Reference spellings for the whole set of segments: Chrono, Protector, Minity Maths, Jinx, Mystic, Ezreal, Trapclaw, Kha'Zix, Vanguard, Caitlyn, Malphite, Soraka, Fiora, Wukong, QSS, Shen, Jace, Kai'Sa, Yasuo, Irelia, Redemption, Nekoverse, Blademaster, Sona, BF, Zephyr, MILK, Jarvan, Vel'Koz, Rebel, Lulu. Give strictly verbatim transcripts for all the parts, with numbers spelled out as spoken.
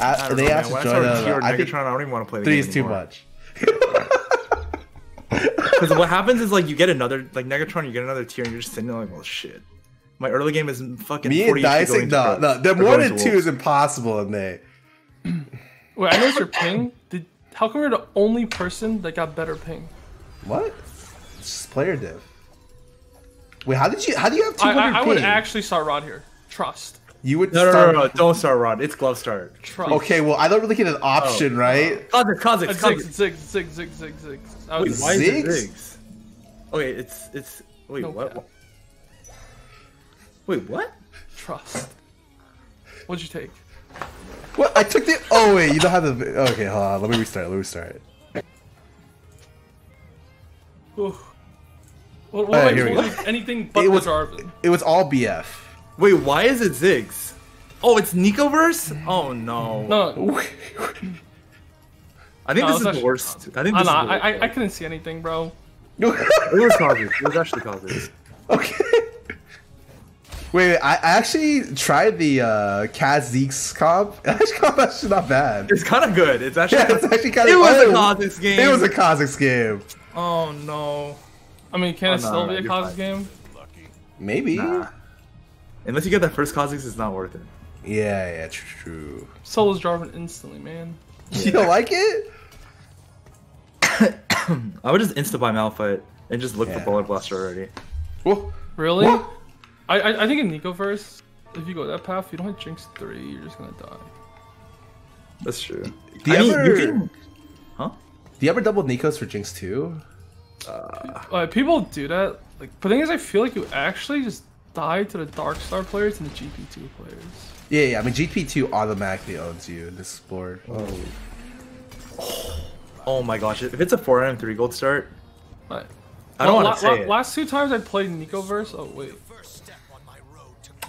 I, they asked to join us. I think I don't even want to play the game anymore. Three is too much. Because what happens is like you get another like Negatron, you get another tier, and you're just sitting there like, well, shit. My early game is fucking. Me and dicing, no, no, the more than two is impossible in there. Wait, I noticed your ping. Did how come you're the only person that got better ping? What? It's just player div. Wait, how did you? How do you have two hundred ping? I would actually start Rod here. Trust. You would no, start... no, no, no, don't start Rod. It's glove starter. Trust. Okay, well, I don't really get an option, oh, right? Kha'Zix, Kha'Zix, Kha'Zix, Zig, Zig, Zig, Zig, Zig. Wait, just... why Ziggs? Is it Ziggs? Okay, it's it's. Wait, no, what? What? Wait, what? Trust. What'd you take? What? I took the. Oh wait, you don't have the. Okay, hold on. Let me restart. Let me restart. Ooh. Well, well, right, wait, what? Anything but it was, Jarvan. It was all B F. Wait, why is it Ziggs? Oh, it's Nekoverse? Oh no. No. I think no, this is actually, worst. I think this know, is worst. I, I, I couldn't see anything, bro. It was Kha'Zix. It was actually Kha'Zix. Okay. Wait, wait, I actually tried the uh, Kha'Zix comp. Actually, actually not bad. It's kind of good. It's actually. Yeah, it's actually kind of. It was oh, a Kha'Zix game. It was a Kha'Zix game. Oh no. I mean, can oh, it no, still no, be a Kha'Zix game? Maybe. Nah. Unless you get that first Kha'Zix, it's not worth it. Yeah, yeah, true. Solos Jarvan instantly, man. Yeah. You don't like it? I would just insta-buy Malphite and just look yeah. for Baller Blaster already. Whoa. Really? Whoa. I, I I think in Nekoverse, if you go that path, you don't have Jinx three, you're just gonna die. That's true. The I other... mean, you can... Huh? Do you ever double Nikos for Jinx two? Uh, like, people do that. Like, but the thing is, I feel like you actually just die to the Dark Star players and the G P two players. Yeah, yeah. I mean, G P two automatically owns you in this board. Oh. Oh, oh my gosh! If it's a four and three gold start, right. I don't well, want to say it. Last two times I played Nekoverse. Oh wait,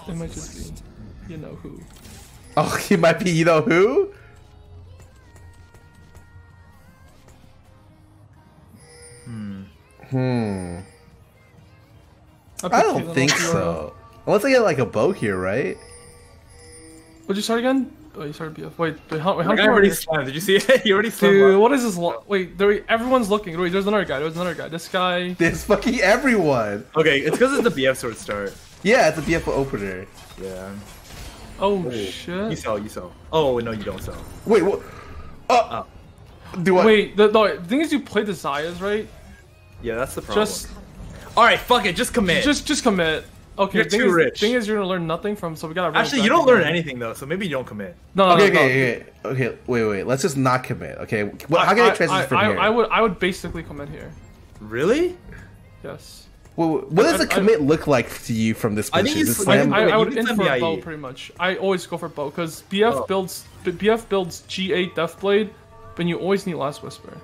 it might just be you know who. Oh, he might be you know who. Hmm. Hmm. I don't think so. Unless I get like a bow here, right? Would you start again? Oh, you started B F. Wait, wait, how, wait, how already slammed. Did you see it? You already slammed. Dude, what is this? Lo wait, there, everyone's looking. Wait, there's another guy. There's another guy. This guy. There's fucking everyone. Okay, it's because it's the B F sword start. Yeah, it's a B F opener. Yeah. Oh, oh shit. You sell. You sell. Oh no, you don't sell. Wait, what? Uh, oh. Do I? Wait, the, the thing is, you play the Xayahs, right? Yeah, that's the problem. Just. All right, fuck it. Just commit. Just, just commit. Okay. You're too is, rich. Thing is, you're gonna learn nothing from. So we gotta. Actually, you don't learn anything though. So maybe you don't commit. No. Okay. No, okay, no. okay. Okay. Wait. Wait. Let's just not commit. Okay. Well, how can I, I transition I, from I, here? I would. I would basically commit here. Really? Yes. Well, what I, does I, a commit I, look like to you from this position? I, think I, I, I, I would in for bow pretty much. I always go for bow because B F oh. builds B F builds G eight Deathblade, but you always need Last Whisper.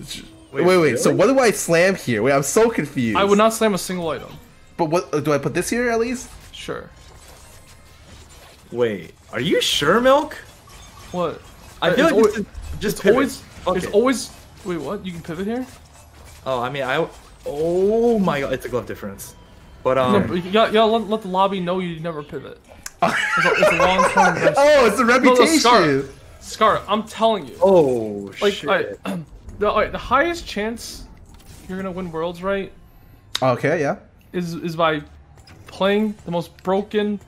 It's, Wait, wait, wait, really? So what do I slam here? Wait, I'm so confused. I would not slam a single item. But what, do I put this here at least? Sure. Wait, are you sure, Milk? What? I feel it's like always, just it's always, okay. it's always, wait, what? You can pivot here? Oh, I mean, I, oh my god, it's a glove difference. But, um. No, but you gotta, you gotta let, let the lobby know you never pivot. It's a, it's a long time. Oh, it's a reputation. No, no, Scar, Scar, I'm telling you. Oh, like, shit. I, The, right, the highest chance you're gonna win Worlds, right? Okay, yeah. Is is by playing the most broken,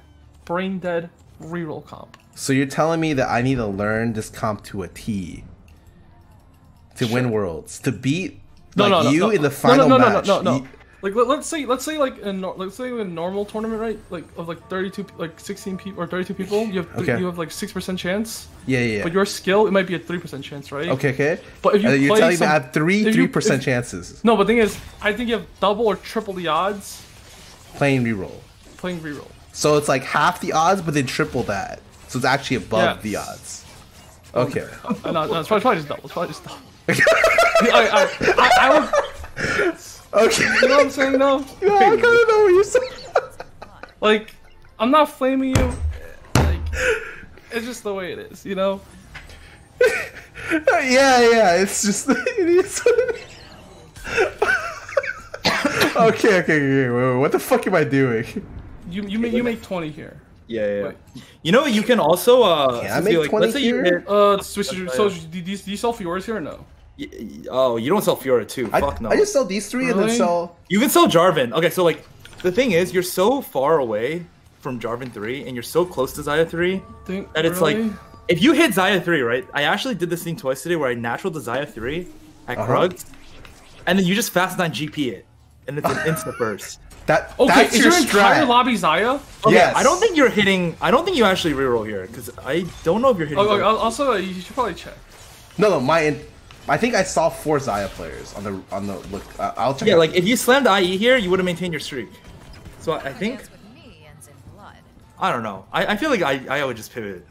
brain dead reroll comp. So you're telling me that I need to learn this comp to a T to sure. win Worlds, to beat no, like, no, no, you no. in the final no, no, no, match. No, no, no, no, no. Like let, let's say let's say like in let's say in a normal tournament, right? Like of like thirty-two, like sixteen people or thirty-two people, you have okay. you have like six percent chance. Yeah, yeah. But your skill, it might be a three percent chance, right? Okay, okay. But if you and play, you're telling some, me I have three three percent chances. No, but the thing is, I think you have double or triple the odds. Playing reroll. Playing reroll. So it's like half the odds, but then triple that. So it's actually above yeah. the odds. Okay. no, no, it's probably just double. It's probably just double. I, I, I, I would. Okay. You know what I'm saying though? No, I kinda know what you're saying. Like, I'm not flaming you. Like, it's just the way it is, you know? yeah, yeah, it's just it is what it is. Okay, okay, okay, wait, wait, what the fuck am I doing? You you make you make twenty here. Yeah, yeah. Wait. You know, you can also. Uh, yeah, I make like, twenty let's say you hit, uh, switch. Uh, so, do, do you sell Fioras here or no? Oh, you don't sell Fiora too. I, Fuck no. I just sell these three really? and then sell. You can sell Jarvan. Okay, so like, the thing is, you're so far away from Jarvan three, and you're so close to Xayah three Think, that it's really? like, if you hit Xayah three, right? I actually did this thing twice today where I naturaled to Xayah three at uh -huh. Krugs, and then you just fast nine G P it, and it's an insta burst. That, okay, that's is your, your entire strat. lobby Xayah? Okay, yes. I don't think you're hitting. I don't think you actually reroll here because I don't know if you're hitting. Oh, okay, also, uh, you should probably check. No, no, my. I think I saw four Xayah players on the on the look. Uh, I'll check. Yeah, out. like if you slammed I E here, you would have maintained your streak. So I, I think. I don't know. I, I feel like I I would just pivot.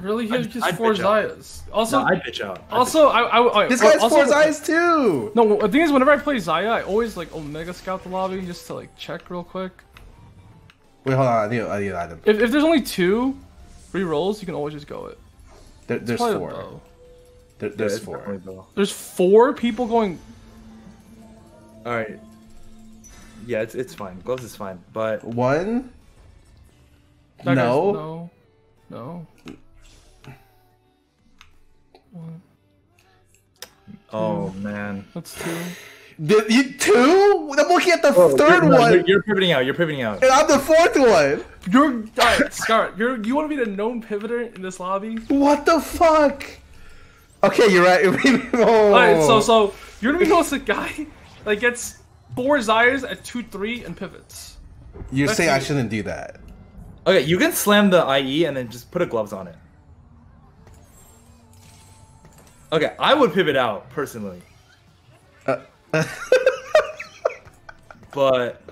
Really, he has just I'd four Xayahs. Also, no, I bitch out. I'd also, bitch. I, I, I this guy has also, four Xayahs too. No, the thing is, whenever I play Xayah, I always like Omega Scout the lobby just to like check real quick. Wait, hold on. I need, I need an item. If, if there's only two re-rolls, you can always just go it. There, there's four. There, there's yeah, four. There's four people going. All right. Yeah, it's it's fine. Gloves is fine, but one. No. No. No. One, oh man, that's two. Did you two? I'm looking at the oh, third you're, no, one. You're, you're pivoting out. You're pivoting out. And I'm the fourth one. You're right, Scar. You're you want to be the known pivoter in this lobby? What the fuck? Okay, you're right. oh. All right, so so you're gonna be known as the guy that gets four Xayahs at two three and pivots. You're that's saying it. I shouldn't do that. Okay, you can slam the I E and then just put a gloves on it. Okay, I would pivot out personally, uh, but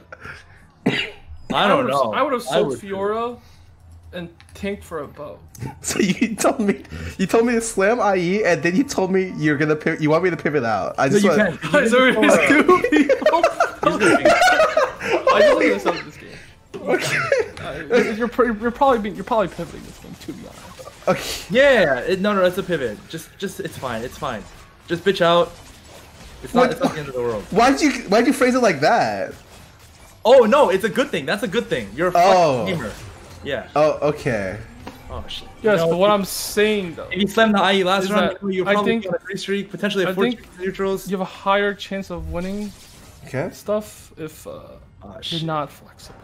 I don't I know. I would have sold Fiora and tanked for a bow. So you told me, you told me to slam I E, and then you told me you're gonna pivot, you want me to pivot out. I just no, you want. Can. Sorry, I just want to sell this game. Okay, uh, you're, you're probably being, you're probably pivoting this game to be honest. Okay. Yeah, it, no, no, that's a pivot. Just, just, it's fine, it's fine. Just bitch out. It's not, it's not the end of the world. Why'd you, why'd you phrase it like that? Oh no, it's a good thing. That's a good thing. You're a oh. fucking gamer. Yeah. Oh, okay. Oh shit. Yes, no, but what I'm saying though, if you slam the I E last round, you're probably on a three streak, potentially a four streak neutrals. You have a higher chance of winning. Okay. Stuff if uh, oh, you're not flexible.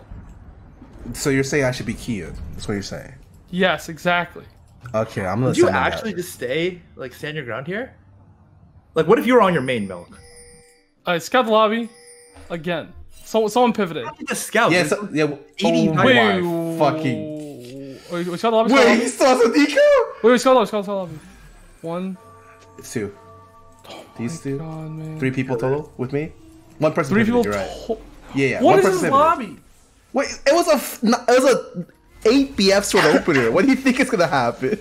So you're saying I should be Kia? That's what you're saying. Yes, exactly. Okay, I'm gonna. Would you actually just stay, like, stand your ground here? Like, what if you were on your main, Milk? Alright, scout the lobby, again. So someone pivoted. I think a scout. Yeah, so, yeah. eighty oh my wait, fucking. Wait, wait, scout the lobby. Wait, lobby. he still has a deco. Wait, wait, scout the lobby, scout the lobby. One. It's two. Oh These two. God, Three people total with me. One person. Three people. Right. Yeah, yeah. What One is this lobby? Pivoted. Wait, it was a. F it was a. eight B Fs for the opener. What do you think is gonna happen?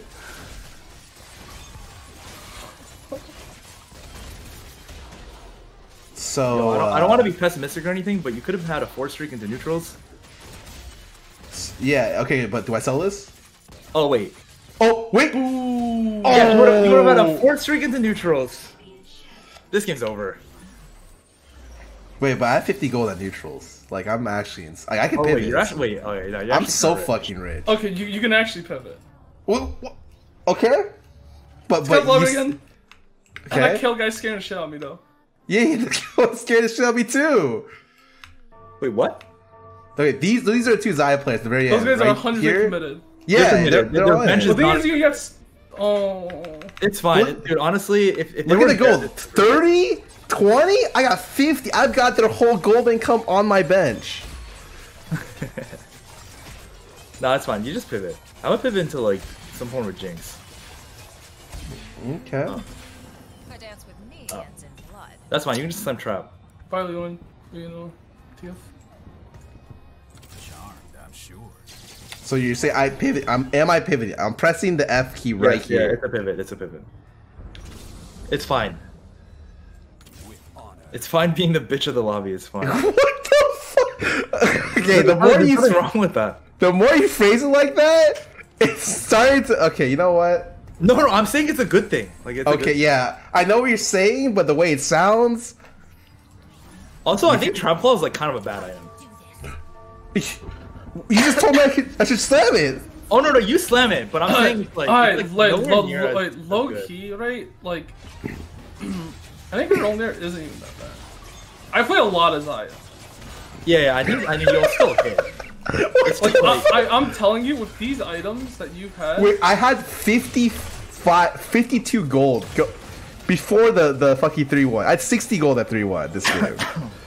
So Yo, I don't, uh, don't want to be pessimistic or anything, but you could have had a four streak into neutrals. Yeah. Okay, but do I sell this? Oh wait. Oh wait. Ooh. Oh. Yeah, you would have had a four streak into neutrals. This game's over. Wait, but I have fifty gold at neutrals. Like, I'm actually in. I, I can oh, pivot. Wait, you're actually, wait, okay, no, you're I'm so rich. fucking rich. Okay, you, you can actually pivot. Well, well, okay. But, but. You, again. Okay. That kill guy scared the shit out of me, though. Yeah, the kill guy scared the shit out of me, too. Wait, what? Okay, these these are two Xayah players at the very Those end. Those guys right are one hundred percent committed. Yeah, committed. they're, they're, they're on it. The thing is, you get. Oh. It's fine. Look, dude, honestly, if. if Look at the gold. thirty? twenty? I got fifty. I've got their whole gold income on my bench. Nah, that's fine. You just pivot. I'm gonna pivot into like some form of Jinx. Okay. Oh. Dance with me oh. ends in blood. That's fine. You can just slam trap. Finally going, you know, T F. Charmed, I'm sure. So you say I pivot? I'm am I pivoting? I'm pressing the F key right yes, here. Yeah, it's a pivot. It's a pivot. It's fine. It's fine being the bitch of the lobby. It's fine. What the fuck? Okay, the more you what's wrong with that? The more you phrase it like that, it's starting to. Okay, you know what? No, no, I'm saying it's a good thing. Like, it's okay, a good yeah, thing. I know what you're saying, but the way it sounds. Also, I think Trapclaw is like kind of a bad item. You just told me I, could, I should slam it. Oh no no, you slam it, but I'm saying like, I, like, like, no lo lo like low good. key, right? Like, I think your own there isn't even that bad. I play a lot of Xayah. Yeah, yeah, I knew I knew you'll still hit. It's like, like, I, I, I'm telling you, with these items that you've had. Wait, I had fifty-five, fifty-two gold go before the the fucking three one. I had sixty gold at three one this game.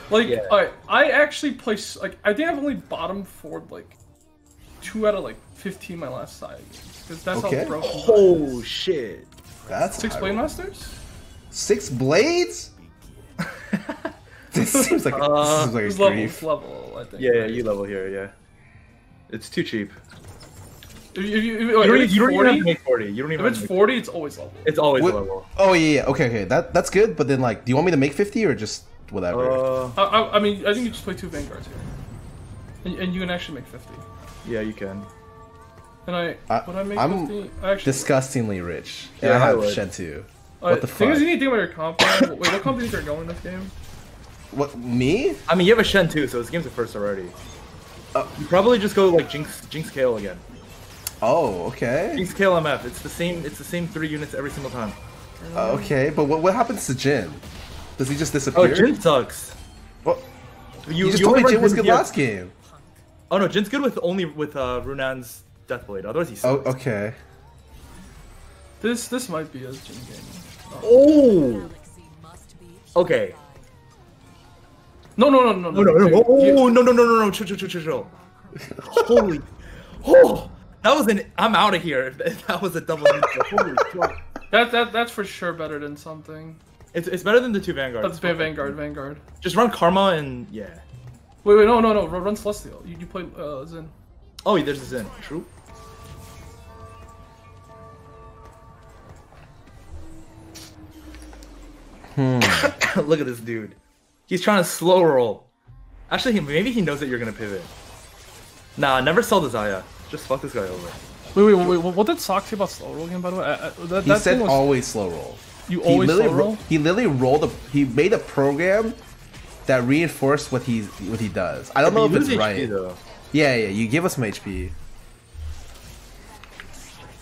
Like, yeah. I, I actually play, like, I think I've only bottom forward, like, two out of, like, fifteen my last side games. Because that's okay. how broken Oh, shit. That's Six Blade Masters? Six Blades? This seems like a, uh, seems like a level, grief. level, I think. Yeah, yeah, you level here, yeah. It's too cheap. If you, if you, if, wait, you, if you don't even have to make forty. You don't even. If it's forty, forty, it's always level. It's always what, level. Oh, yeah, yeah, okay, okay. That, that's good, but then, like, do you want me to make fifty or just... Whatever. Uh, I, I mean, I think you just play two Vanguards here, and, and you can actually make fifty. Yeah, you can. And I, I would I make I'm fifty? I actually disgustingly rich. Yeah, and I, I have would. Shen too. Right, what the fuck? Things you need to do with your comp. Wait, what companies are going in this game? What me? I mean, you have a Shen too, so this game's a first already. Uh, you probably just go like Jinx, Jinx Kayle again. Oh, okay. Jinx Kayle M F. It's the same. It's the same three units every single time. Uh, okay, but what what happens to Jhin? Does he just disappear? Oh, Jhin sucks. Well, you, you just you told me Jhin was good last game. Oh no, Jin's good with only with uh, Runan's Deathblade. Otherwise he sucks. Oh, okay. This this might be a Jhin game. Oh. oh. Okay. No no no no no no no no oh, no no no no no chill chill chill chill. Holy. Oh, that was an. I'm out of here. If that was a double. Holy fuck. That that that's for sure better than something. It's, it's better than the two Vanguards. Let's play Vanguard, Vanguard. Just run Karma and yeah. Wait, wait, no, no, no. Run Celestial. You, you play uh, Zen. Oh, there's a Zen. True. Hmm. Look at this dude. He's trying to slow roll. Actually, he, maybe he knows that you're going to pivot. Nah, never sell the Xayah. Just fuck this guy over. Wait, wait, wait. wait what did Sock say about slow roll again, by the way? I, I, that, he that said was... always slow roll. You always he literally, roll? He literally rolled a. He made a program that reinforced what he what he does. I don't yeah, know if it's H P, right. Though. Yeah, yeah. You give us some H P.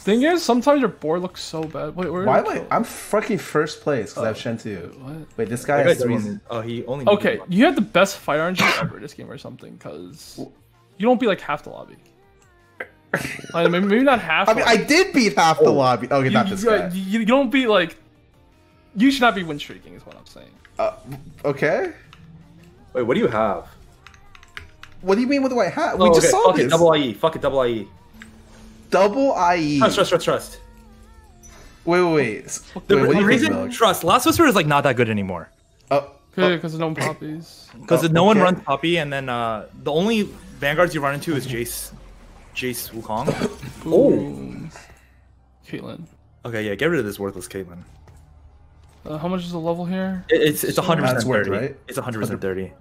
Thing is, sometimes your board looks so bad. Wait, where? Why am I? I'm fucking first place because oh. I have Shen too. What? Wait, this guy has three. Oh, he only. Okay, you had the best fight R N G ever this game or something because you don't be like half the lobby. I mean, maybe not half. I mean, lobby. I did beat half the oh. lobby. Okay, you, not this you, guy. You, you don't be like. You should not be win streaking, is what I'm saying. Uh, okay. Wait, what do you have? What do you mean? What do I have? Oh, we just okay. saw Fuck this. It, double I E. Fuck it. Double I E. Double I E. Trust, trust, trust, trust. Wait, wait, wait. The, wait, the reason think, trust. Last Whisper is like not that good anymore. Oh, because oh. no one poppies. Because oh, no okay. one runs poppy, and then uh, the only Vanguards you run into is Jace, Jace Wukong. Oh. Caitlyn. Okay, yeah, get rid of this worthless Caitlyn. Uh, how much is the level here? It's it's one hundred percent thirty, right? It's one hundred percent thirty.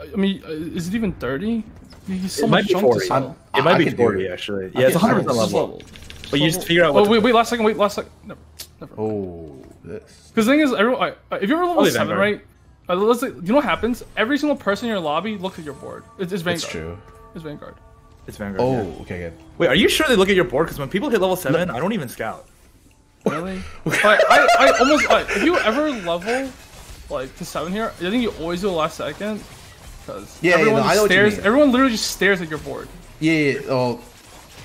I mean, is it even thirty? It might be forty. It might be forty actually. Yeah, it's one hundred percent level. But you just figure out. What. Wait, wait, last second, wait, last second. Never, never. Oh, this. Because the thing is, everyone, if you're level seven, right? Let's say, you know what happens? Every single person in your lobby looks at your board. It's, it's Vanguard. It's true. It's Vanguard. It's Vanguard. Oh, yeah. Okay, good. Wait, are you sure they look at your board? Because when people hit level seven, no. I don't even scout. Really? I, I, I almost, like, if you ever level, like, to seven here, I think you always do the last second, because yeah, everyone yeah, no, stares, everyone literally just stares at your board. Yeah, yeah, oh,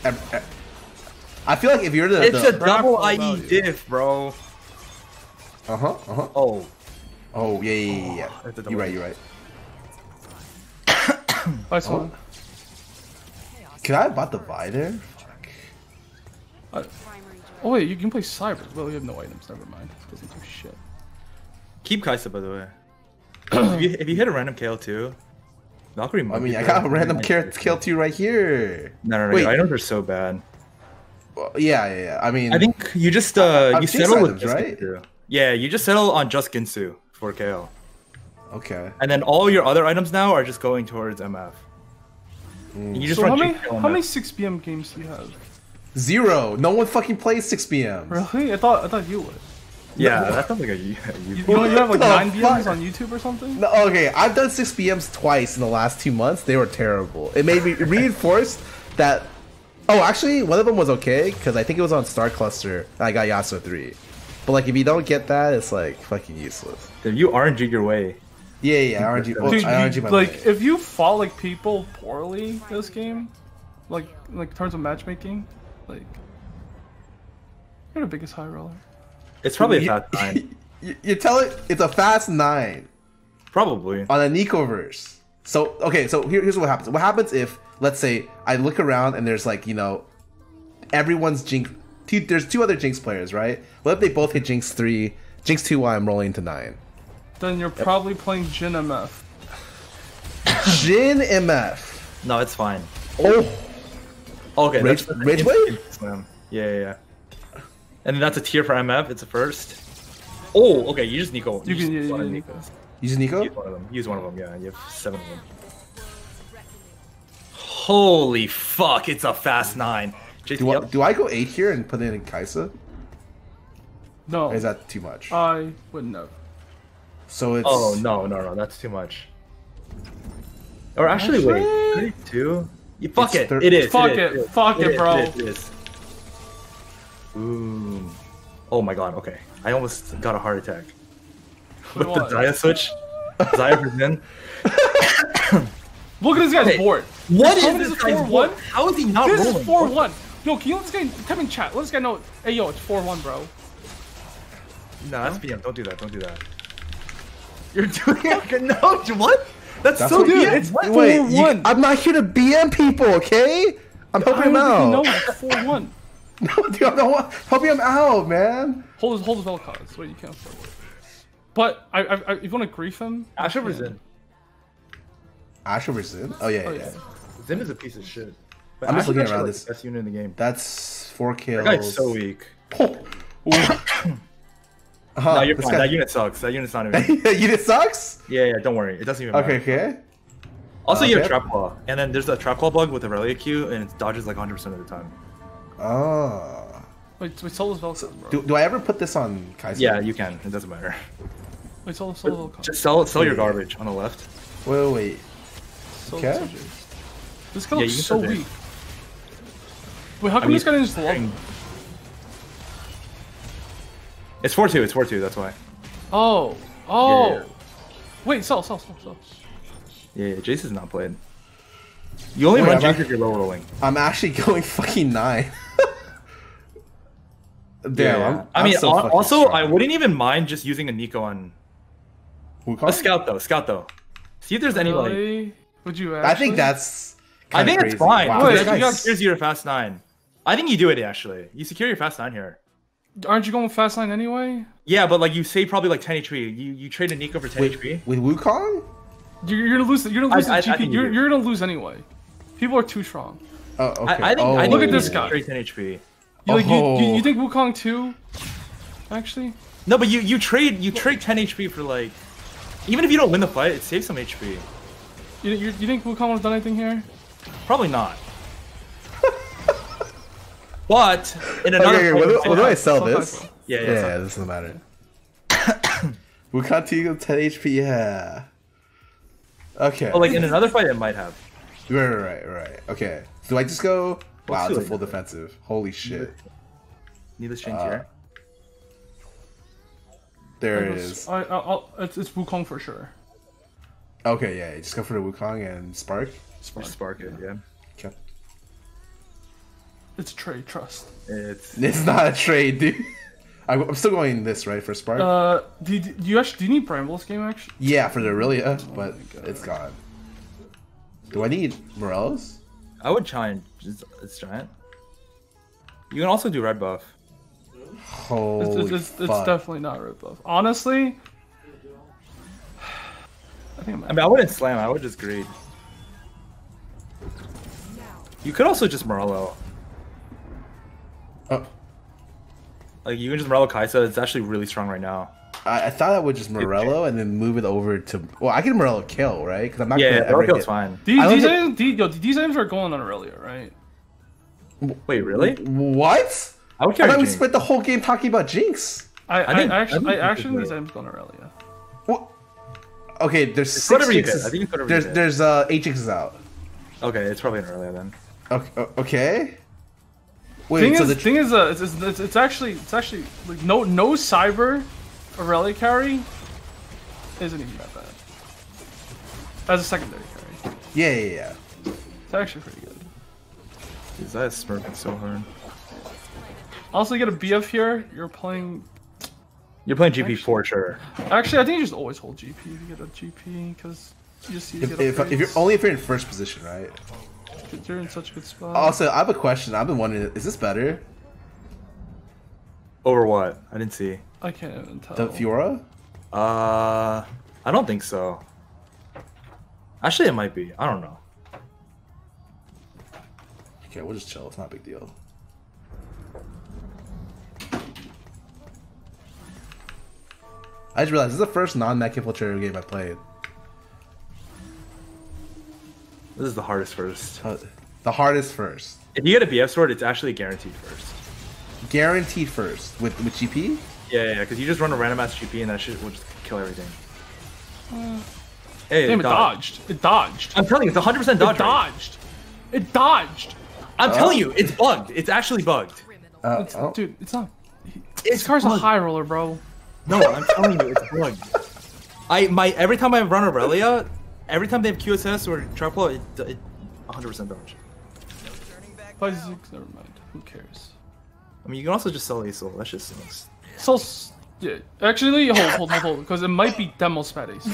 I feel like if you're the- It's the, a double I E diff, bro. Uh-huh, uh-huh. Oh. Oh, yeah, yeah, yeah, yeah. Oh, you're right, you're right. Nice oh. one. Can I bot the buy there? Fuck. I Oh wait, you can play Cyber. Well, you have no items. Never mind. It doesn't do shit. Keep Kai'Sa, by the way. if, you, if you hit a random Kayle too, Valkyrie. I mean, I got a random Kayle two right here. No, no, no. Wait. Your items are so bad. Well, yeah, yeah, yeah. I mean, I think you just uh, you settle items, with right? Ginsu. Yeah, you just settle on just Ginsu for Kayle. Okay. And then all your other items now are just going towards M F. Mm. You just so how many how many six P M games do you have? Zero. No one fucking plays six P M. Really? I thought I thought you would. Yeah, no. That sounds like a, a YouTube. You, know, you have like nine B Ms on YouTube or something? No, okay, I've done six B Ms twice in the last two months. They were terrible. It made me it reinforced that. Oh, actually, one of them was okay because I think it was on Star Cluster. And I got Yasuo three, but like if you don't get that, it's like fucking useless. Dude, you R N G your way. Yeah, yeah, R N G. Well, dude, I R N G you, my like way. If you fall like people poorly this game, like like in terms of matchmaking, like you're the biggest high roller. It's probably you, a fast nine. You, you tell it, it's a fast nine. Probably. On a Nekoverse. So, okay, so here, here's what happens. What happens if, let's say, I look around and there's like, you know, everyone's Jinx. Two, there's two other Jinx players, right? What if they both hit Jinx three, Jinx two while I'm rolling to nine? Then you're yep. probably playing Jhin M F. Jhin M F? No, it's fine. Oh. Okay, Rage, that's Rage Blade? Yeah, yeah, yeah. And that's a tier for M F. It's a first. Oh, okay. You just Nico. You, you can use Nico. Use Nico. Use one of them. Use one of them. Yeah, you have seven of them. Holy fuck! It's a fast nine. Jace, do, I, do I go eight here and put it in Kai'Sa? No. Or is that too much? I wouldn't know. So it's. Oh no no no! That's too much. Or actually, actually wait. thirty-two. You fuck it. It is. Fuck it. Fuck it, bro. It is. It is. Ooh. Oh my god, okay. I almost got a heart attack. With what? The Xayah switch. Xayah for Zin. Look at this guy's okay. board. What is this four one? How is he not this rolling? This is four one. Yo, can you let this guy come in chat? Let this guy know. Hey, yo, it's four one, bro. Nah, that's B M. Don't do that. Don't do that. You're doing it. No, what? That's, that's so good. It's four one. I'm not here to B M people, okay? I'm helping him out. No, it's four one. No, dude, I don't want. Help me, I'm out, man. Hold his, hold his Vel'Koz. That's what you can't start with. But I, I, I, if you want to grief him, Ash over Zin. Ash over Zin? Oh yeah, oh, yeah. yeah. Zin is a piece of shit. But I'm Ash just looking around like this. Best unit in the game. That's four kills. That guy's so weak. Oh. uh-huh, no, you're fine. Guy... That unit sucks. That unit's not even. That unit sucks? Yeah, yeah. Don't worry. It doesn't even. Okay, matter. Okay. Also, uh, you okay. have Trapclaw, and then there's the Trapclaw bug with Aurelia Q, and it dodges like one hundred percent of the time. Oh. Wait, wait, Solo's Vel'Koz, bro. Do, do I ever put this on Kai'Sa? Yeah, you can. It doesn't matter. Wait, Solo, Solo Vel'Koz. Just sell, sell your garbage on the left. Wait, wait, wait. Solo, okay. Solo. This guy yeah, looks so weak. Wait, how come I mean, this guy didn't just log? It's four two, it's four two, that's why. Oh. Oh. Yeah, yeah, yeah. Wait, sell, sell, sell, sell. Yeah, yeah, Jace is not playing. You only Wait, run Jinx if you're low rolling. I'm actually going fucking nine. Damn. Yeah. I'm, I'm I mean, so also, strong. I wouldn't even mind just using a Nico on. Wukong? A scout though, scout though. See if there's any really? Like. Would you? Actually? I think that's. I think crazy. It's fine. Wow. Wait, you got secures your fast nine. I think you do it actually. You secure your fast nine here. Aren't you going fast nine anyway? Yeah, but like you say, probably like ten H P. You you trade a Nico for ten Wait, H P with Wukong. You're, you're gonna lose. You're gonna lose. I, the I, I you're, you you're gonna lose anyway. People are too strong. Oh, okay. I, I think. Oh, I look at this guy. ten H P. You, like, oh. you, you, you think Wukong two? Actually. No, but you you trade you trade ten H P for like, even if you don't win the fight, it saves some H P. You you, you think Wukong would have done anything here? Probably not. But in another. Okay, okay, what do I sell this? Yeah, yeah. Yeah, yeah this doesn't matter. Wukong two ten H P. Yeah. Okay. Oh, like in another fight, it might have. Right, right, right. Okay. Do I just go? Wow, it's a full defensive. Holy shit. Need the change here. There it is. I, I'll, it's, it's Wukong for sure. Okay, yeah. Just go for the Wukong and Spark. Spark, Spark it, yeah. Okay. It's a trade, trust. It's it's not a trade, dude. I'm still going this right for Spark. Uh, do you, do you actually do you need Primal this game actually? Yeah, for the Irelia, oh but it's gone. Do I need Morello's? I would giant. It's, it's giant. You can also do red buff. Holy it's, it's, fuck. It's definitely not red buff. Honestly, I think. I'm I mean, I wouldn't slam. I would just greed. You could also just Morello. Oh. Like, you can just Morello Kai'Sa, it's actually really strong right now. I, I thought I would just Morello and then move it over to... Well, I can Morello kill, right? Because I'm not yeah, going to yeah, ever kill's hit. fine. These, these, get... items, these, yo, these items are going on Aurelia, right? Wait, really? What? I, would I thought Jinx. We spent the whole game talking about Jinx. I, I, I, think, I actually, I I actually these items go on Aurelia. Well, okay, there's it's six Jinxes. I think it's there's you there's uh eight Jinxes out. Okay, it's probably an Aurelia then. Okay. Okay. Wait, thing so is, the thing is, uh, it's, it's it's actually it's actually like no no cyber Aurelia carry isn't even that bad as a secondary carry. Yeah, yeah, yeah. It's actually pretty good. Is that smirking so hard? Also, you get a B F here. You're playing. You're playing G P actually, for sure. Actually, I think you just always hold G P if you get a G P because you just see. If, if, if you're only if you're in first position, right? You're in such a good spot. Also, I have a question. I've been wondering: is this better? Over what? I didn't see. I can't even tell. The Fiora? Uh, I don't think so. Actually, it might be. I don't know. Okay, we'll just chill. It's not a big deal. I just realized this is the first non-mech infiltrator game I played. This is the hardest first. Uh, the hardest first. If you get a B F sword, it's actually guaranteed first. Guaranteed first with with G P? Yeah, yeah, because you just run a random ass G P and that shit will just kill everything. Uh, hey, damn, it dodged. dodged. It dodged. I'm telling you, it's one hundred percent dodged. It dodged. Right? It dodged. I'm oh. telling you, it's bugged. It's actually bugged. Uh, it's, oh. Dude, it's not. This car's bugged. A high roller, bro. No, I'm telling you, it's bugged. I my every time I run Aurelia. Every time they have Q S S or Trapclaw, it one hundred percent damage. Kha'Zix, never mind. Who cares? I mean, you can also just sell Ace Soul. That shit sucks. Soul's. Yeah. Actually, hold, hold, hold, hold. Because it might be Demo Spat Ace.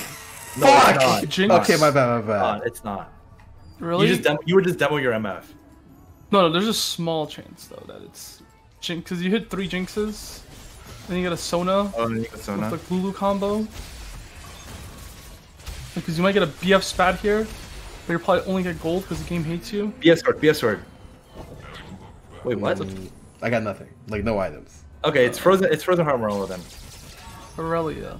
No, it's not. Jinx. Okay, my bad, my bad. It's not. Really? You, just demo, you would just demo your M F. No, no, there's a small chance, though, that it's Jinx. Because you hit three Jinxes, then you get a Sona. Oh, then you get a Sona. With the Lulu combo. Because you might get a B F spat here, but you'll probably only get gold because the game hates you. B F sword, B F sword. Wait, what? Mm, I got nothing. Like, no items. Okay, it's frozen It's frozen heart Morello then. Aurelia.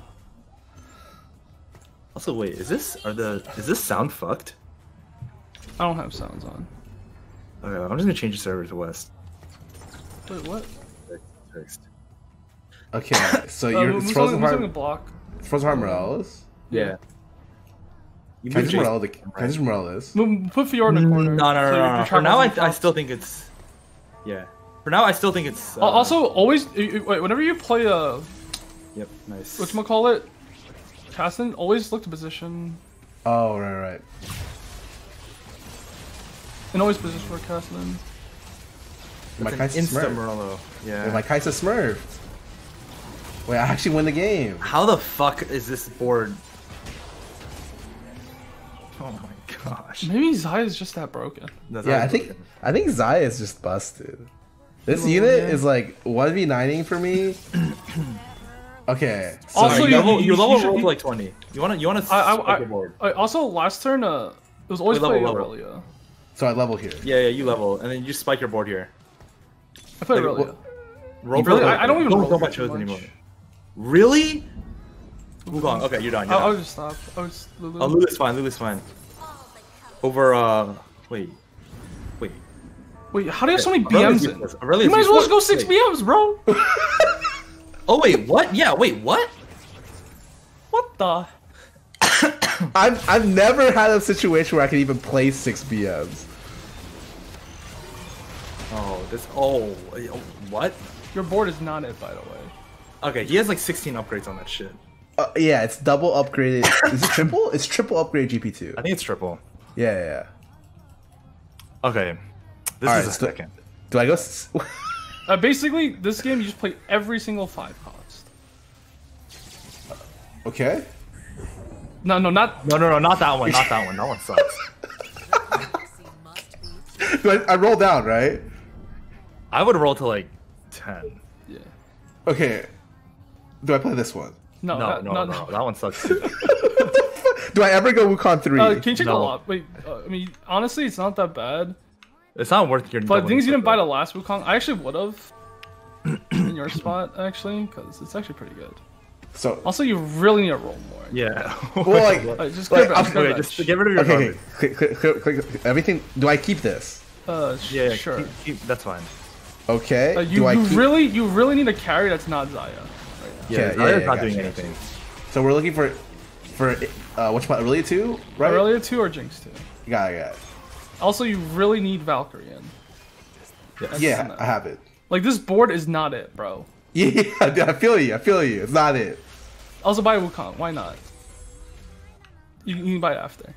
Also, wait, is this are the is this sound fucked? I don't have sounds on. Okay, I'm just gonna change the server to West. Wait, what? Okay, so you're uh, it's frozen heart. A block. Frozen heart Morello's? Yeah. You can I just Morello the can I just Morello this? Put Fiora in the corner. No, no, no. So no, no. For now, I, I still think it's. Yeah. For now, I still think it's. Uh, also, always wait. Whenever you play a. Yep. Nice. Whatchamacallit? Tassin, always look to position. Oh right, right. And always position for Tassin. My Kai'Sa Smurf. Morello. Yeah. My Kai'Sa Smurf. Wait, I actually win the game. How the fuck is this board? Oh my gosh. Maybe Xayah is just that broken. No, yeah, I think broken. I think Xayah is just busted. This oh, unit man. is like one v nining for me. Okay. So also, you, you level, you level you should, roll to like twenty. You wanna you wanna I, I, I, board. I, also, last turn uh, it was always play Aurelia. So I level here. Yeah, yeah, you level, and then you spike your board here. I play like, Aurelia. Well, roll really, I, I don't even don't roll so much anymore. Really? Wukong, okay, you're done. You're I'll, done. I'll just stop. I'll just Lulu. Oh, Lulu's fine. Lulu's fine. Over, uh, wait, wait, wait. How do you have so many B Ms? In? You might as well just go six wait. B Ms, bro. Oh wait, what? Yeah, wait, what? What the? I've I've never had a situation where I could even play six B Ms. Oh, this. Oh, what? Your board is not it, by the way. Okay, he has like sixteen upgrades on that shit. Uh, yeah, it's double upgraded. Is it triple? It's triple upgrade G P two. I think it's triple. Yeah, yeah, yeah. Okay. This All is right, a so second. Do I go? uh, basically, this game, you just play every single five cost. Uh, okay. No, no, not... No, no, no, not that one. Not that one. That one sucks. I, I roll down, right? I would roll to like ten. Yeah. Okay. Do I play this one? No, no, that, no, no, no, no, that one sucks. Do I ever go Wukong three? Uh, can you check no. a lot? Wait, uh, I mean, honestly, it's not that bad. It's not worth your. But the thing is, you didn't buy the last Wukong. I actually would have in your spot, actually, because it's actually pretty good. So also, you really need to roll more. Yeah. Well, like, right, just, like, back, okay, just get rid of your. Okay, okay. Click, click, click, everything. Do I keep this? Uh, yeah, sure. Keep, keep, that's fine. Okay. Uh, you Do I you keep... really, you really need a carry that's not Xayah. Yeah, yeah, yeah, yeah not doing you. anything. So we're looking for for uh, which one? Irelia two, right? Irelia two or Jinx two. Got it, got it. Also, you really need Valkyrie in. Yes. Yeah, I have it. Like, this board is not it, bro. Yeah, I feel you. I feel you. It's not it. Also, buy Wukong. Why not? You, you can buy it after.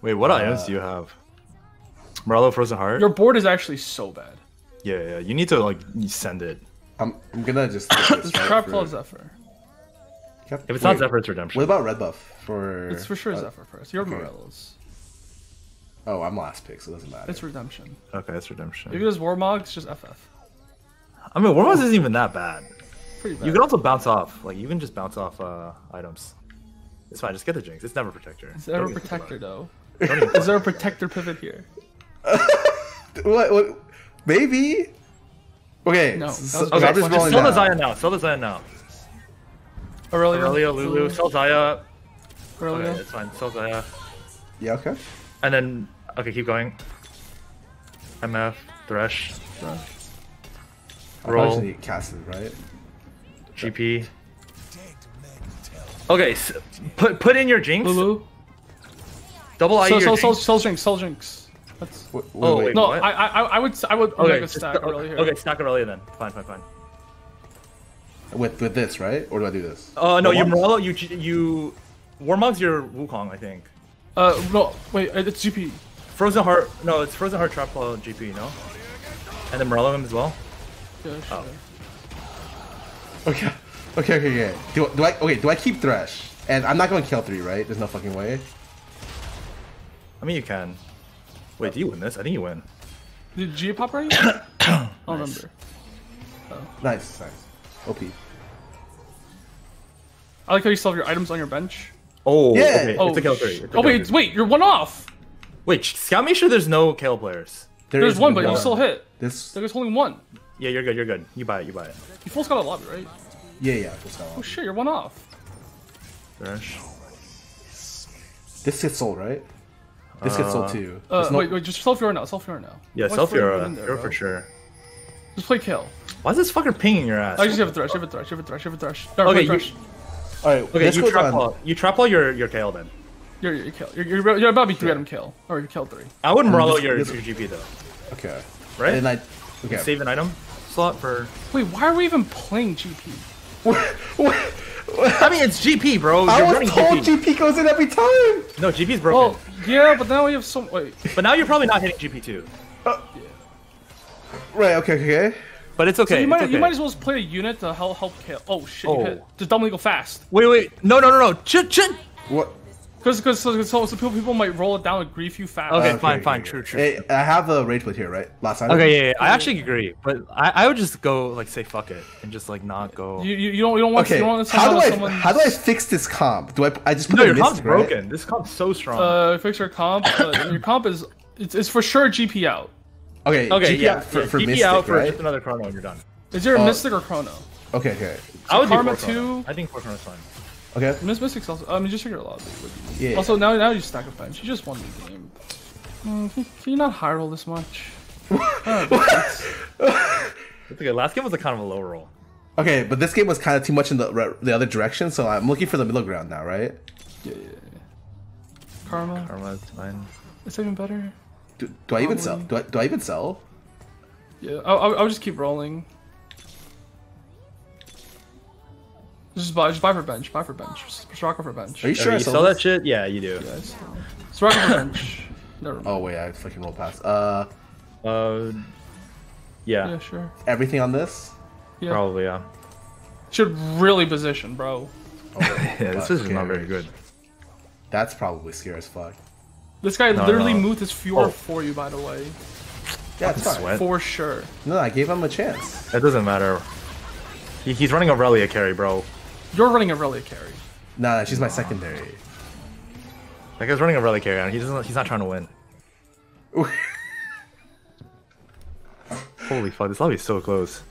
Wait, what uh, I Ms do you have? Morello Frozen Heart? Your board is actually so bad. Yeah, yeah. You need to, like, send it. I'm, I'm gonna just... It's Trapclaw Zephyr. If it's Wait, not Zephyr, it's Redemption. What about red buff? For... It's for sure uh, Zephyr first. You're okay. Morello's. Oh, I'm last pick, so it doesn't matter. It's Redemption. Okay, it's Redemption. If it was Warmog, it's just F F. I mean, Warmog isn't even that bad. Pretty bad. You can also bounce off. Like, you can just bounce off uh, items. It's fine, just get the Jinx. It's never Protector. It's never Protector, though. Is there a Protector pivot here? what, what? Maybe? Okay. No. So, okay, I'm just rolling sell down. the Xayah now. Sell the Xayah now. Aurelia. Aurelia, Lulu. Sell Xayah. Aurelia. Okay, it's fine. Sell Xayah. Yeah, okay. And then, okay, keep going. M F, Thresh, Thresh. Roll. I cast it, right? G P. Okay, so put put in your Jinx. Lulu. Double I E. So, so, so, so Jinx, so Jinx. That's... Wait, wait, oh wait, no, what? I I I would I would okay, okay, stack Aurelia here. Okay, stack Aurelia then. Fine, fine, fine. With with this, right? Or do I do this? Oh uh, no, Warmog? you Morello, you you Warmog's your Wukong, I think. Uh, no, wait, it's G P. Frozen Heart, no, it's Frozen Heart, Trapclaw, G P, no? And then Morello him as well? Yeah, sure. Oh. Okay, okay, okay, okay. Do, do I, okay, do I keep Thresh? And I'm not going to kill three, right? There's no fucking way. I mean, you can. Wait, do you win this? I think you win. Did Gia pop right? I don't nice. remember. Oh. Nice, nice. O P. I like how you still have your items on your bench. Oh, yeah. okay. oh, it's a Kayle three. It's a oh wait, it's, wait, you're one off. Wait, scout. Make sure there's no Kayle players. There there's one, but you still hit. This... There's only one. Yeah, you're good. You're good. You buy it. You buy it. You full scout a lobby, right? Yeah, yeah. Full scout. Oh shit, you're one off. Thresh. This gets sold, right? This uh, gets sold too. Uh, no... Wait, wait. Just sell Fiora now. Sell Fiora now. Yeah, sell Fiora. Fiora for sure. Just play Kayle. Why is this fucker pinging your ass? I just have a Thresh. You have a Thresh. You have a Thresh. You have a Thresh. No, okay. Thresh. You... All right, okay, you Trapclaw, you Trapclaw your, your Kayle then. You're, you're Kayle. You're, you're, you're about to be three yeah. item Kayle. Or your Kayle three. I would Morello your, your G P though. Okay. Right? And I, okay. Save an item slot for... Wait, why are we even playing G P? I mean, it's G P, bro. I you're was told G P. G P goes in every time! No, G P's broken. Well, yeah, but now we have some... Wait. But now you're probably not hitting G P too. Uh, yeah. Right, okay, okay. But it's okay. So you, might, it's okay. you might as well just play a unit to help help Kayle. Oh shit! Oh. You hit. Just double go fast. Wait, wait, no, no, no, no. Chin, chin. What? Because because so, so, so people, people might roll it down and grief you fast. Okay, okay fine, okay, fine, okay. true, true. Hey, I have a rage with here, right? Last time. Okay, yeah, yeah. I actually agree, but I, I would just go like say fuck it and just like not go. You you, you don't you don't want okay. to. Okay. How do I someone's... how do I fix this comp? Do I I just put no? Your comp's right? broken. This comp's so strong. Uh, fix your comp. Uh, your comp is it's, it's for sure G P out. Okay, okay, G P yeah, out for, yeah. for G P Mystic, out for right? just another Chrono and you're done. Is there a uh, Mystic or Chrono? Okay, okay. So I would Karma two. I think four Chrono's fine. Okay. Miss Mystic's also, I mean, just figure it out. Yeah. Also, now now you stack a bench. You just won the game. Mm, can, can you not high roll this much? Right, that's... that's okay. Last game was a kind of a low roll. Okay, but this game was kind of too much in the the other direction, so I'm looking for the middle ground now, right? Yeah, yeah, yeah. Karma. Karma's fine. It's even better. Do, do I even sell? Do I, do I even sell? Yeah, I'll, I'll just keep rolling. Just buy, just buy for bench, buy for bench. Soraka for bench. Are you sure you sell that shit? Yeah, you do. Yeah, Soraka for bench. Never mind. Oh wait, I fucking rolled past. Uh, uh, yeah. Yeah, sure. Everything on this? Yeah. Probably, yeah. Should really position, bro. Oh, yeah, this is not very good. That's probably scary as fuck. This guy no, literally no. moved his Fiora oh. for you, by the way. Yeah, it's fine. For sure. No, I gave him a chance. That doesn't matter. He, he's running Aurelia carry, bro. You're running Aurelia carry. Nah, she's my secondary. That guy's running Aurelia carry, and he doesn't. He's not trying to win. Holy fuck! This lobby is so close.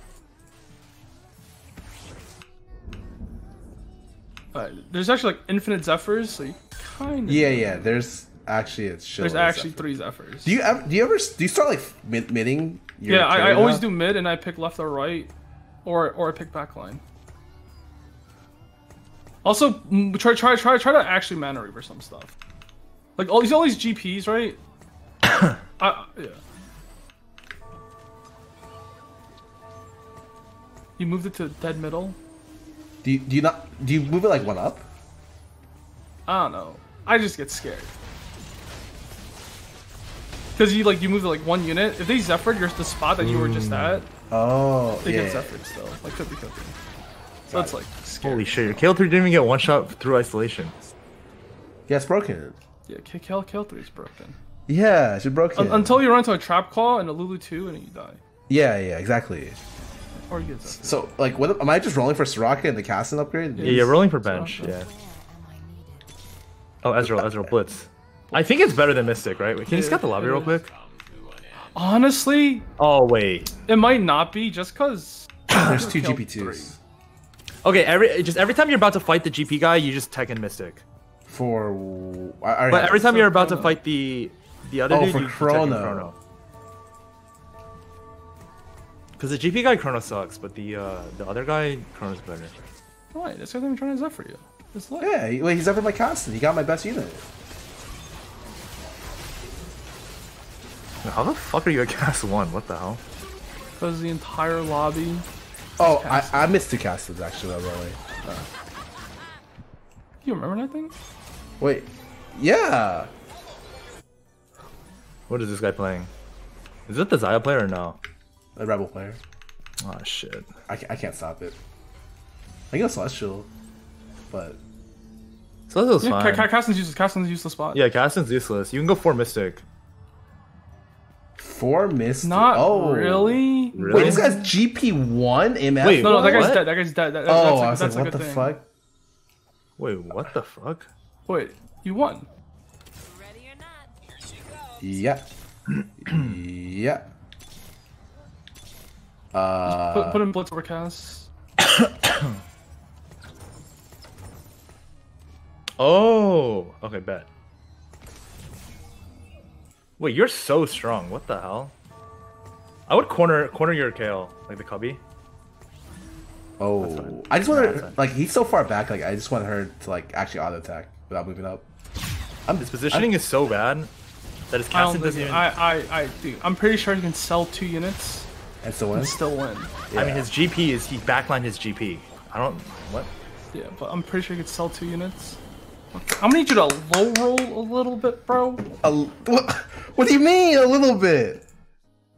Uh, there's actually like infinite Zephyrs, so you kind of. Yeah, yeah. There's. Actually, it's shit. There's actually Zephyr. three Zephyrs. Do you ever, do you ever do you start like mid midding? Your yeah, I, I always do mid, and I pick left or right, or or I pick backline. Also, try try try try to actually mana reaver some stuff. Like all these all these G Ps, right? I, yeah. You moved it to dead middle. Do you, do you not? Do you move it like one up? I don't know. I just get scared. Because you like you move it like one unit. If they Zephyr, you're the spot that you were just at. Oh, they yeah. get Zephyr still. Like could be could be. So that's like scary. Holy shit! Your Kayle three didn't even get one shot through isolation. Yeah, it's broken. Yeah, Kayle Kayle three is broken. Yeah, she broke it. Until you run into a Trapclaw and a Lulu two, and you die. Yeah, yeah, exactly. Or you get Zephyr. So like, what am I just rolling for Soraka and the Kassan upgrade? Yeah, you're rolling for bench. Soraka. Yeah. Oh, Ezreal, Ezreal Blitz. I think it's better than Mystic, right? Wait, can you yeah, scout the lobby real quick? Honestly? Oh, wait. It might not be just because... There's two G P twos. Okay, every just every time you're about to fight the G P guy, you just Tekken Mystic. For... I but every time you're about Chrono. to fight the the other oh, dude, for you Chrono. Chrono. Because the G P guy Chrono sucks, but the uh, the other guy, Chrono's better. Why? That's what I'm trying to Zephyr you. Yeah, he, he's Zephyr my constant. He got my best unit. How the fuck are you at cast one? What the hell? Because the entire lobby. Oh, I, I missed the casters actually. Really. Uh. You remember that thing? Wait. Yeah. What is this guy playing? Is it the Xayah player or no? A Rebel player. Oh shit. I, I can't stop it. I guess Celestial, but. Celestial's yeah, fine. Castin's useless. Castin's useless spot. Yeah, Castin's useless. You can go for Mystic. Four Mystic. Not oh. really? really. Wait, this guy's G P one? M F? Wait, no, no, that what? guy's dead. That guy's dead. That, that, oh, that's a, I was that's like, what the thing. fuck? Wait, what the fuck? Wait, you won. Ready or not, here she goes. Yeah. yeah. Uh, put, put in Blitz Overcast. oh, okay, bet. Wait, you're so strong. What the hell? I would corner corner your Kayle, like the cubby. Oh, I just want her, like he's so far back. Like I just want her to like actually auto attack without moving up. I'm, his positioning I'm, is so bad that his casting doesn't. Even... I I I dude, I'm pretty sure he can sell two units and still win. And still win. Yeah. I mean, his G P is he backlined his G P. I don't what. Yeah, but I'm pretty sure he could sell two units. I'm gonna need you to low roll a little bit, bro. A, what, what do you mean a little bit?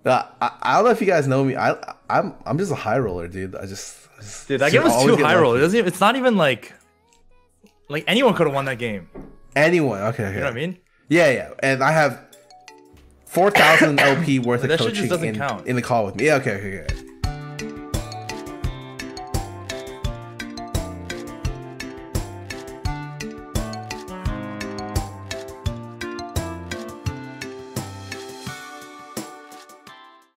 Uh, I, I don't know if you guys know me. I I'm I'm just a high roller, dude. I just, I just dude that game was too high roll. It doesn't even, it's not even like like anyone could have won that game. Anyone? Okay, okay. You know what I mean? Yeah, yeah. And I have four thousand L P worth of coaching in, in the call with me. Yeah, okay, okay, okay.